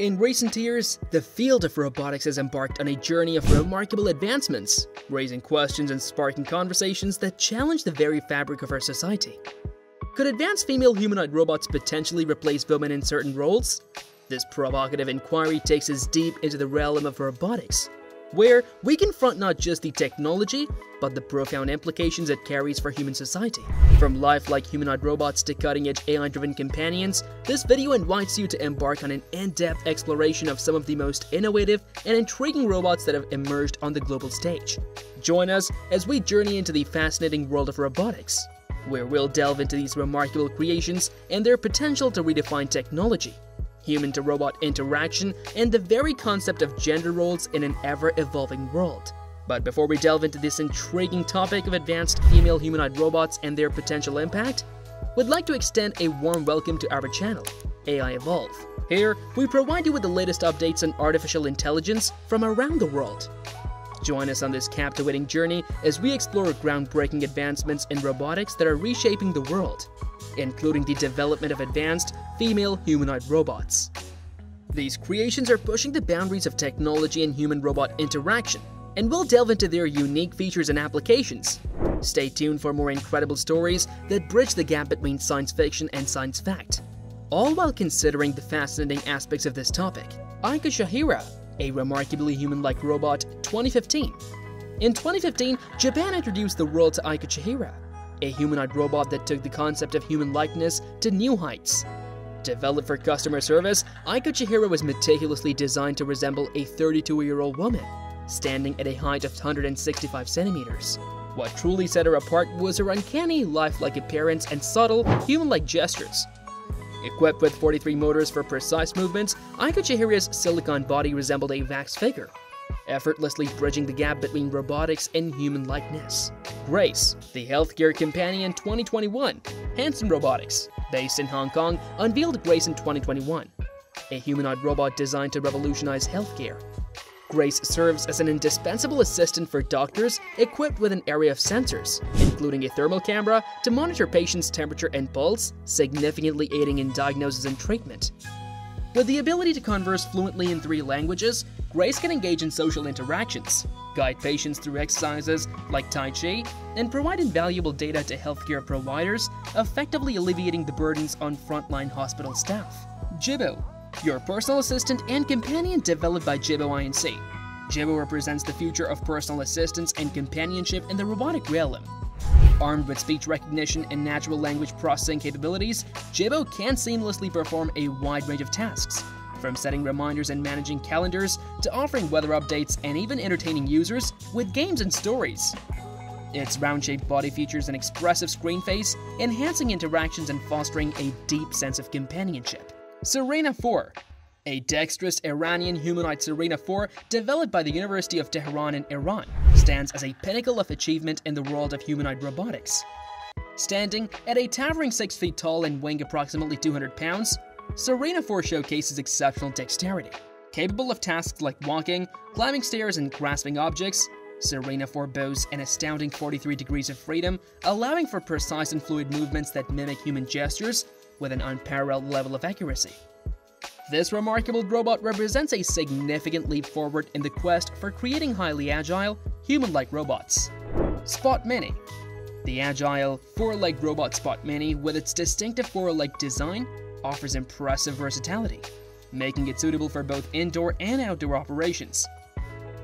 In recent years, the field of robotics has embarked on a journey of remarkable advancements, raising questions and sparking conversations that challenge the very fabric of our society. Could advanced female humanoid robots potentially replace women in certain roles? This provocative inquiry takes us deep into the realm of robotics, where we confront not just the technology, but the profound implications it carries for human society. From lifelike humanoid robots to cutting-edge AI-driven companions, this video invites you to embark on an in-depth exploration of some of the most innovative and intriguing robots that have emerged on the global stage. Join us as we journey into the fascinating world of robotics, where we'll delve into these remarkable creations and their potential to redefine technology, human-to-robot interaction, and the very concept of gender roles in an ever-evolving world. But before we delve into this intriguing topic of advanced female humanoid robots and their potential impact, we'd like to extend a warm welcome to our channel, AI Evolve. Here, we provide you with the latest updates on artificial intelligence from around the world. Join us on this captivating journey as we explore groundbreaking advancements in robotics that are reshaping the world, including the development of advanced female humanoid robots. These creations are pushing the boundaries of technology and human-robot interaction, and we'll delve into their unique features and applications. Stay tuned for more incredible stories that bridge the gap between science fiction and science fact, all while considering the fascinating aspects of this topic. Aiko Chihira, a remarkably human-like robot, 2015. In 2015, Japan introduced the world to Aiko Chihira, a humanoid robot that took the concept of human likeness to new heights. Developed for customer service, Aiko Chihira was meticulously designed to resemble a 32-year-old woman, standing at a height of 165 centimeters. What truly set her apart was her uncanny, lifelike appearance and subtle, human-like gestures. Equipped with 43 motors for precise movements, Aiko Chihira's silicone body resembled a wax figure, effortlessly bridging the gap between robotics and human likeness. Grace, the healthcare companion 2021. Hanson Robotics, based in Hong Kong, unveiled Grace in 2021, a humanoid robot designed to revolutionize healthcare. Grace serves as an indispensable assistant for doctors, equipped with an array of sensors, including a thermal camera to monitor patients' temperature and pulse, significantly aiding in diagnosis and treatment. With the ability to converse fluently in 3 languages, Grace can engage in social interactions, guide patients through exercises like Tai Chi, and provide invaluable data to healthcare providers, effectively alleviating the burdens on frontline hospital staff. Jibo, your personal assistant and companion, developed by Jibo INC. Jibo represents the future of personal assistance and companionship in the robotic realm. Armed with speech recognition and natural language processing capabilities, Jibo can seamlessly perform a wide range of tasks, from setting reminders and managing calendars to offering weather updates and even entertaining users with games and stories. Its round-shaped body features an expressive screen face, enhancing interactions and fostering a deep sense of companionship. Surena IV, a dexterous Iranian humanoid. Surena IV, developed by the University of Tehran in Iran, stands as a pinnacle of achievement in the world of humanoid robotics. Standing at a towering 6 feet tall and weighing approximately 200 pounds, Surena IV showcases exceptional dexterity. Capable of tasks like walking, climbing stairs, and grasping objects, Surena IV boasts an astounding 43 degrees of freedom, allowing for precise and fluid movements that mimic human gestures with an unparalleled level of accuracy. This remarkable robot represents a significant leap forward in the quest for creating highly agile, human-like robots. Spot Mini. The agile, 4-legged robot Spot Mini, with its distinctive 4-legged design, offers impressive versatility, making it suitable for both indoor and outdoor operations.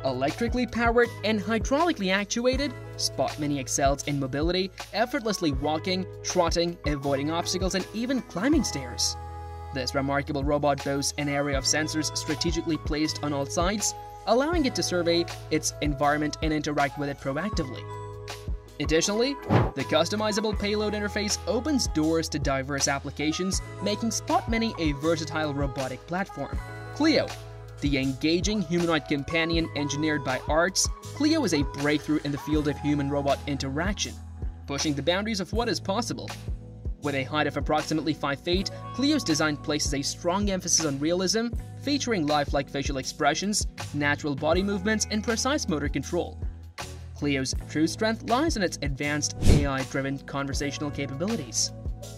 Electrically powered and hydraulically actuated, Spot Mini excels in mobility, effortlessly walking, trotting, avoiding obstacles, and even climbing stairs. This remarkable robot boasts an array of sensors strategically placed on all sides, allowing it to survey its environment and interact with it proactively. Additionally, the customizable payload interface opens doors to diverse applications, making Spot Mini a versatile robotic platform. Cleo, the engaging humanoid companion engineered by ARCS, Cleo is a breakthrough in the field of human-robot interaction, pushing the boundaries of what is possible. With a height of approximately 5 feet, Cleo's design places a strong emphasis on realism, featuring lifelike facial expressions, natural body movements, and precise motor control. Cleo's true strength lies in its advanced AI-driven conversational capabilities,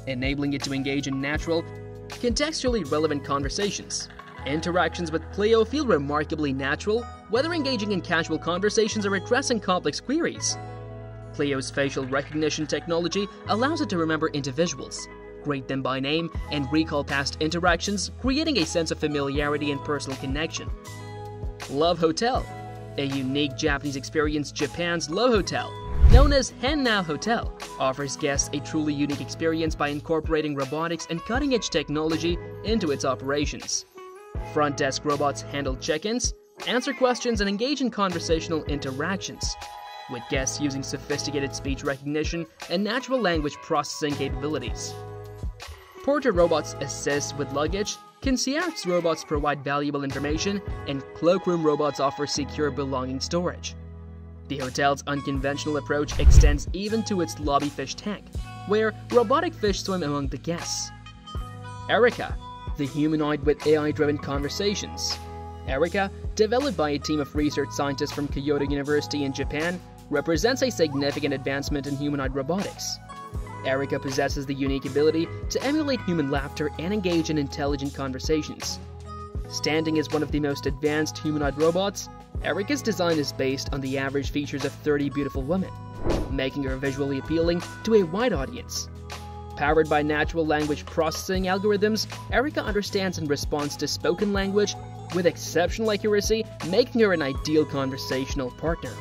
enabling it to engage in natural, contextually relevant conversations. Interactions with Cleo feel remarkably natural, whether engaging in casual conversations or addressing complex queries. Cleo's facial recognition technology allows it to remember individuals, greet them by name, and recall past interactions, creating a sense of familiarity and personal connection. Love Hotel. A unique Japanese experience, Japan's Love Hotel, known as Henn na Hotel, offers guests a truly unique experience by incorporating robotics and cutting-edge technology into its operations. Front desk robots handle check-ins, answer questions, and engage in conversational interactions, with guests using sophisticated speech recognition and natural language processing capabilities. Porter robots assist with luggage, concierge robots provide valuable information, and cloakroom robots offer secure belonging storage. The hotel's unconventional approach extends even to its lobby fish tank, where robotic fish swim among the guests. Erica, the humanoid with AI-driven conversations. Erica, developed by a team of research scientists from Kyoto University in Japan, represents a significant advancement in humanoid robotics. Erica possesses the unique ability to emulate human laughter and engage in intelligent conversations. Standing as one of the most advanced humanoid robots, Erica's design is based on the average features of 30 beautiful women, making her visually appealing to a wide audience. Powered by natural language processing algorithms, Erica understands and responds to spoken language with exceptional accuracy, making her an ideal conversational partner.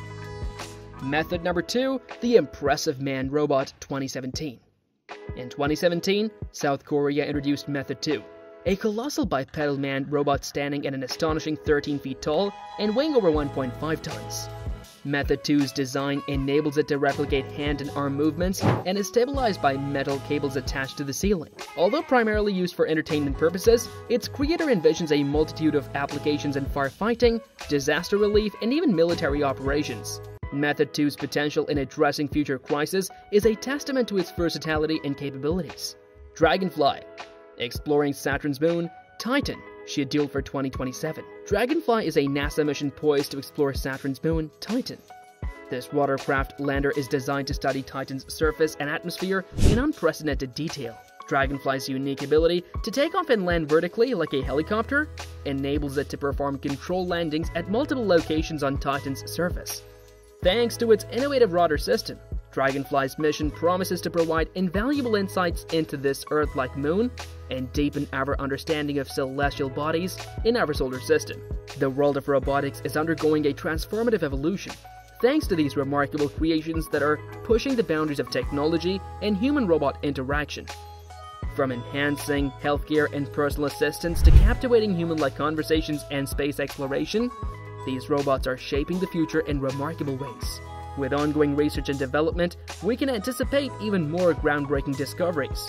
Method number 2, the Impressive Man Robot 2017. In 2017, South Korea introduced Method 2, a colossal bipedal man robot standing at an astonishing 13 feet tall and weighing over 1.5 tons. Method 2's design enables it to replicate hand and arm movements and is stabilized by metal cables attached to the ceiling. Although primarily used for entertainment purposes, its creator envisions a multitude of applications in firefighting, disaster relief, and even military operations. Method 2's potential in addressing future crises is a testament to its versatility and capabilities. Dragonfly, exploring Saturn's moon, Titan, scheduled for 2027. Dragonfly is a NASA mission poised to explore Saturn's moon, Titan. This watercraft lander is designed to study Titan's surface and atmosphere in unprecedented detail. Dragonfly's unique ability to take off and land vertically like a helicopter enables it to perform control landings at multiple locations on Titan's surface. Thanks to its innovative rudder system, Dragonfly's mission promises to provide invaluable insights into this Earth-like moon and deepen our understanding of celestial bodies in our solar system. The world of robotics is undergoing a transformative evolution, thanks to these remarkable creations that are pushing the boundaries of technology and human-robot interaction. From enhancing healthcare and personal assistance to captivating human-like conversations and space exploration, these robots are shaping the future in remarkable ways. With ongoing research and development, we can anticipate even more groundbreaking discoveries,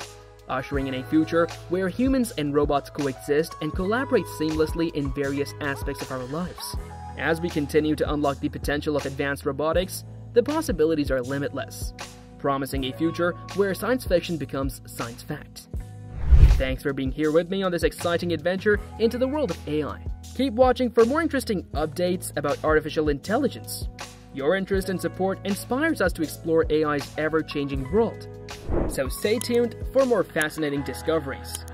ushering in a future where humans and robots coexist and collaborate seamlessly in various aspects of our lives. As we continue to unlock the potential of advanced robotics, the possibilities are limitless, promising a future where science fiction becomes science fact. Thanks for being here with me on this exciting adventure into the world of AI. Keep watching for more interesting updates about artificial intelligence. Your interest and support inspires us to explore AI's ever-changing world. So stay tuned for more fascinating discoveries.